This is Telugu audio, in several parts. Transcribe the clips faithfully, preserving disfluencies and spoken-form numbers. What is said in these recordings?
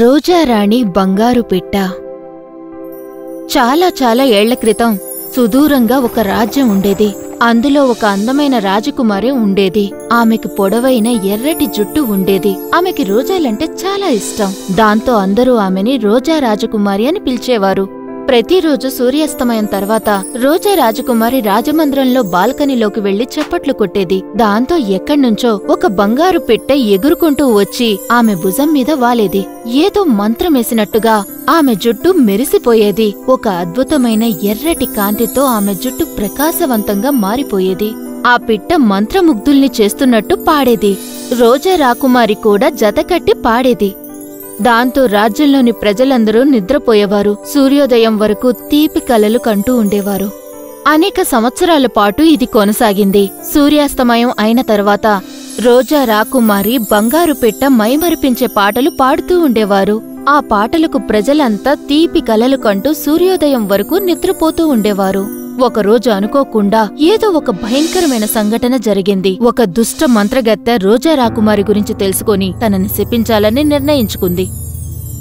రోజారాణి బంగారు పిట్ట. చాలా చాలా ఏళ్ల క్రితం సుదూరంగా ఒక రాజ్యం ఉండేది. అందులో ఒక అందమైన రాజకుమారి ఉండేది. ఆమెకి పొడవైన ఎర్రటి జుట్టు ఉండేది. ఆమెకి రోజాలంటే చాలా ఇష్టం. దాంతో అందరూ ఆమెని రోజా రాజకుమారి అని పిలిచేవారు. ప్రతిరోజు సూర్యాస్తమయం తర్వాత రోజా రాజకుమారి రాజమందిరంలో బాల్కనీలోకి వెళ్లి చప్పట్లు కొట్టేది. దాంతో ఎక్కడ్నుంచో ఒక బంగారు పెట్టె ఎగురుకుంటూ వచ్చి ఆమె భుజం మీద వాలేది. ఏదో మంత్రమేసినట్టుగా ఆమె జుట్టు మెరిసిపోయేది. ఒక అద్భుతమైన ఎర్రటి కాంతితో ఆమె జుట్టు ప్రకాశవంతంగా మారిపోయేది. ఆ పిట్ట మంత్రముగ్ధుల్ని చేస్తున్నట్టు పాడేది. రోజా రాకుమారి కూడా జతకట్టి పాడేది. దాంతో రాజ్యంలోని ప్రజలందరూ నిద్రపోయేవారు. సూర్యోదయం వరకు తీపి కలలు కంటూ ఉండేవారు. అనేక సంవత్సరాల పాటు ఇది కొనసాగింది. సూర్యాస్తమయం అయిన తర్వాత రోజా రాకుమారి బంగారు పెట్ట మైమరిపించే పాటలు పాడుతూ ఉండేవారు. ఆ పాటలకు ప్రజలంతా తీపి కలలు కంటూ సూర్యోదయం వరకు నిద్రపోతూ ఉండేవారు. ఒకరోజు అనుకోకుండా ఏదో ఒక భయంకరమైన సంఘటన జరిగింది. ఒక దుష్ట మంత్రగత్తె రోజా రాకుమారి గురించి తెలుసుకుని తనని శపించాలని నిర్ణయించుకుంది.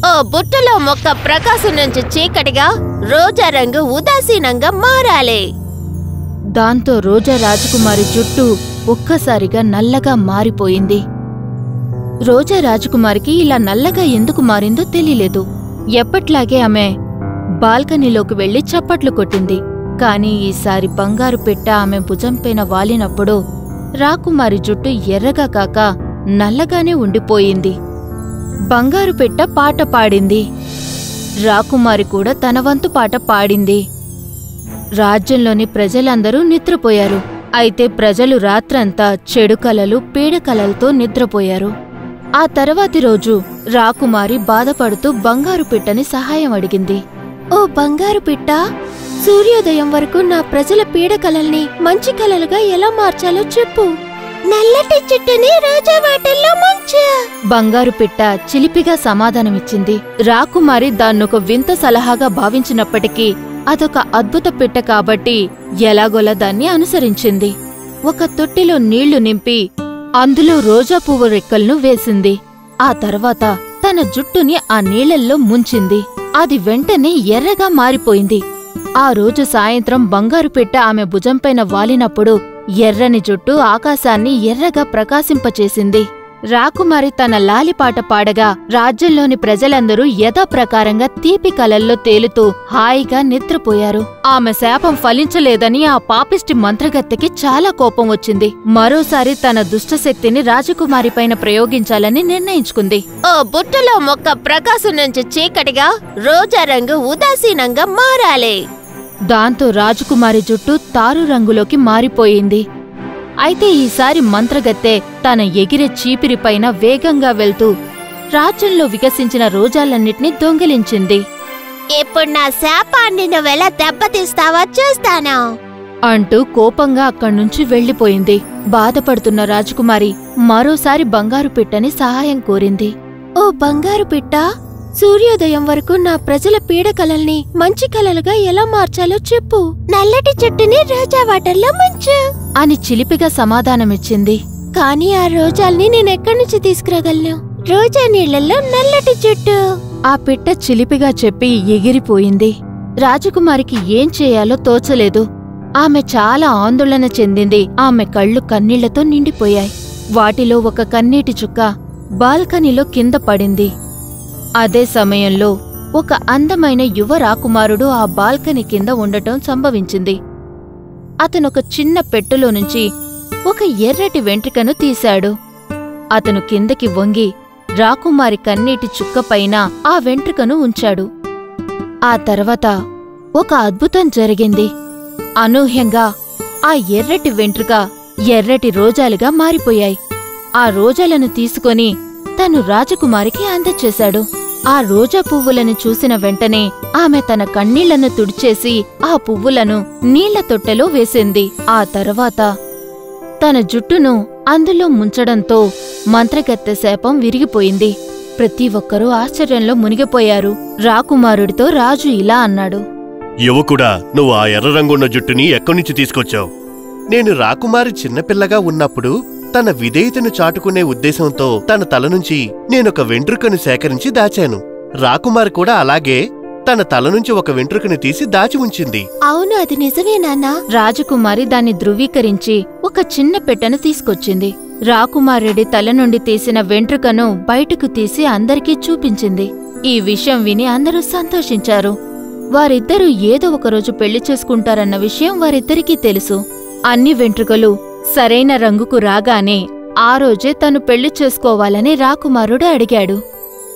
ఓ బుట్టలో మొక్క ప్రకాశం నుంచి చీకటిగా రోజా రంగు ఉదాసీనంగా మారాలి. దాంతో రోజా రాజకుమారి జుట్టు ఒక్కసారిగా నల్లగా మారిపోయింది. రోజా రాజకుమారికి ఇలా నల్లగా ఎందుకు మారిందో తెలియలేదు. ఎప్పట్లాగే ఆమె బాల్కనీలోకి వెళ్లి చప్పట్లు కొట్టింది. కాని ఈసారి బంగారు పెట్ట ఆమె భుజంపైన వాలినప్పుడు రాకుమారి జుట్టు ఎర్రగా కాక నల్లగానే ఉండిపోయింది. బంగారు పెట్ట పాట పాడింది. రాకుమారి కూడా తన వంతు పాట పాడింది. రాజ్యంలోని ప్రజలందరూ నిద్రపోయారు. అయితే ప్రజలు రాత్రంతా చెడు కలలు పీడ కలలతో నిద్రపోయారు. ఆ తర్వాతి రోజు రాకుమారి బాధపడుతూ బంగారు పెట్టని సహాయం అడిగింది. ఓ బంగారు పిట్ట, సూర్యోదయం వరకు నా ప్రజల పీడ కలల్ని మంచి కలలుగా ఎలా మార్చాలో చెప్పు. నల్లటి జుట్టుని రోజా వాటల్లో ముంచు. బంగారు పిట్ట చిలిపిగా సమాధానమిచ్చింది. రాకుమారి దాన్నొక వింత సలహాగా భావించినప్పటికీ అదొక అద్భుత పిట్ట కాబట్టి ఎలాగోలా దాన్ని అనుసరించింది. ఒక తొట్టిలో నీళ్లు నింపి అందులో రోజా పువ్వు రెక్కలను వేసింది. ఆ తర్వాత తన జుట్టుని ఆ నీళ్లల్లో ముంచింది. అది వెంటనే ఎర్రగా మారిపోయింది. ఆ రోజు సాయంత్రం బంగారు పెట్ట ఆమె భుజంపైన వాలినప్పుడు ఎర్రని జుట్టు ఆకాశాన్ని ఎర్రగా ప్రకాశింపచేసింది. రాకుమారి తన లాలిపాట పాడగా రాజ్యంలోని ప్రజలందరూ యథాప్రకారంగా తీపి కలల్లో తేలుతూ హాయిగా నిద్రపోయారు. ఆమె శాపం ఫలించలేదని ఆ పాపిష్టి మంత్రగత్తెకి చాలా కోపం వచ్చింది. మరోసారి తన దుష్టశక్తిని రాజకుమారి పైన ప్రయోగించాలని నిర్ణయించుకుంది. ఓ బుట్టలో మొక్క ప్రకాశం నుంచి చీకటిగా రోజా రంగు ఉదాసీనంగా మారాలి. దాంతో రాజకుమారి జుట్టు తారు రంగులోకి మారిపోయింది. అయితే ఈసారి మంత్రగత్తె తన ఎగిరే చీపిరిపైన వేగంగా వెళ్తూ రాజ్యంలో వికసించిన రోజాలన్నిటినీ దొంగిలించింది. ఇప్పుడు నా శాపాన్ని నువ్వెలా దెబ్బతీస్తావో చూస్తాను అంటూ కోపంగా అక్కడ్నుంచి వెళ్లిపోయింది. బాధపడుతున్న రాజకుమారి మరోసారి బంగారు పిట్టని సహాయం కోరింది. ఓ బంగారు పిట్ట, సూర్యోదయం వరకు నా ప్రజల పీడ కలల్ని మంచి కలలుగా ఎలా మార్చాలో చెప్పు. నల్లటి జుట్టుని రోజా వాటర్లో ముంచు అని చిలిపిగా సమాధానమిచ్చింది. కాని ఆ రోజాల్ని నేనెక్కడి నుంచి తీసుకురాగలను? రోజా నీళ్లలో నల్లటి జుట్టు. ఆ పిట్ట చిలిపిగా చెప్పి ఎగిరిపోయింది. రాజకుమారికి ఏం చేయాలో తోచలేదు. ఆమె చాలా ఆందోళన చెందింది. ఆమె కళ్ళు కన్నీళ్లతో నిండిపోయాయి. వాటిలో ఒక కన్నీటి చుక్క బాల్కనీలో కింద పడింది. అదే సమయంలో ఒక అందమైన యువ రాకుమారుడు ఆ బాల్కనీ కింద ఉండటం సంభవించింది. అతనొక చిన్న పెట్టెలో నుంచి ఒక ఎర్రటి వెంట్రికను తీశాడు. అతను కిందకి వంగి రాకుమారి కన్నీటి చుక్కపైన ఆ వెంట్రికను ఉంచాడు. ఆ తర్వాత ఒక అద్భుతం జరిగింది. అనూహ్యంగా ఆ ఎర్రటి వెంట్రుక ఎర్రటి రోజాలుగా మారిపోయాయి. ఆ రోజాలను తీసుకొని తను రాజకుమారికి అందచేశాడు. ఆ రోజా పువ్వులను చూసిన వెంటనే ఆమె తన కన్నీళ్లను తుడిచేసి ఆ పువ్వులను నీళ్ల తొట్టెలో వేసింది. ఆ తర్వాత తన జుట్టును అందులో ముంచడంతో మంత్రగత్తె శాపం విరిగిపోయింది. ప్రతి ఒక్కరూ ఆశ్చర్యంలో మునిగిపోయారు. రాకుమారుడితో రాజు ఇలా అన్నాడు. యువకుడా, నువ్వు ఆ ఎర్ర రంగున్న జుట్టుని ఎక్కడి నుంచి తీసుకొచ్చావు? నేను రాకుమారి చిన్నపిల్లగా ఉన్నప్పుడు తన విధేయతను చాటుకునే ఉద్దేశంతో తన తల నుంచి నేనొక వెంట్రుకను సేకరించి దాచాను. రాకుమార్ కూడా అలాగే తన తల నుంచి ఒక వెంట్రుకను తీసి దాచి ఉంచింది. అవును, అది నిజమే నాన్న. రాజకుమారి దాన్ని ధృవీకరించి ఒక చిన్న పెట్టెను తీసుకొచ్చింది. రాకుమారెడ్డి తల నుండి తీసిన వెంట్రుకను బయటకు తీసి అందరికీ చూపించింది. ఈ విషయం విని అందరూ సంతోషించారు. వారిద్దరూ ఏదో ఒకరోజు పెళ్లి చేసుకుంటారన్న విషయం వారిద్దరికీ తెలుసు. అన్ని వెంట్రుకలు సరైన రంగుకు రాగానే ఆ రోజే తను పెళ్లి చేసుకోవాలని రాకుమారుడు అడిగాడు.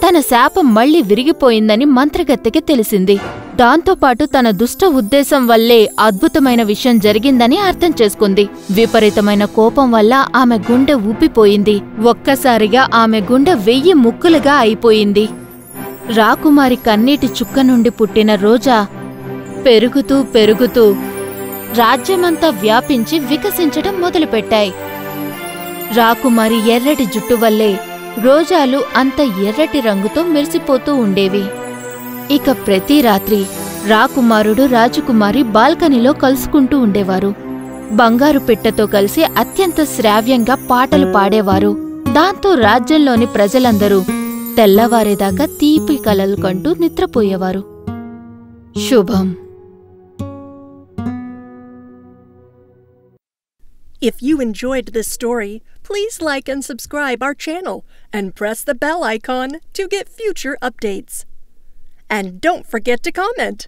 తన శాపం మళ్లీ విరిగిపోయిందని మంత్రగత్తెకి తెలిసింది. దాంతోపాటు తన దుష్ట ఉద్దేశం వల్లే అద్భుతమైన విషయం జరిగిందని అర్థం చేసుకుంది. విపరీతమైన కోపం వల్ల ఆమె గుండె ఊపిపోయింది. ఒక్కసారిగా ఆమె గుండె వెయ్యి ముక్కులుగా అయిపోయింది. రాకుమారి కన్నీటి చుక్క నుండి పుట్టిన రోజా పెరుగుతూ పెరుగుతూ రాజ్యమంతా వ్యాపించి వికసించటం మొదలుపెట్టాయి. రాకుమారి ఎర్రటి జుట్టు వల్లే రోజాలు అంత ఎర్రటి రంగుతో మెరిసిపోతూ ఉండేవి. ఇక ప్రతి రాత్రి రాకుమారుడు రాజకుమారి బాల్కనీలో కలుసుకుంటూ ఉండేవారు. బంగారు పిట్టతో కలిసి అత్యంత శ్రావ్యంగా పాటలు పాడేవారు. దాంతో రాజ్యంలోని ప్రజలందరూ తెల్లవారేదాకా తీపి కలలు కంటూ నిద్రపోయేవారు. శుభం. If you enjoyed this story, please like and subscribe our channel and press the bell icon to get future updates. And don't forget to comment!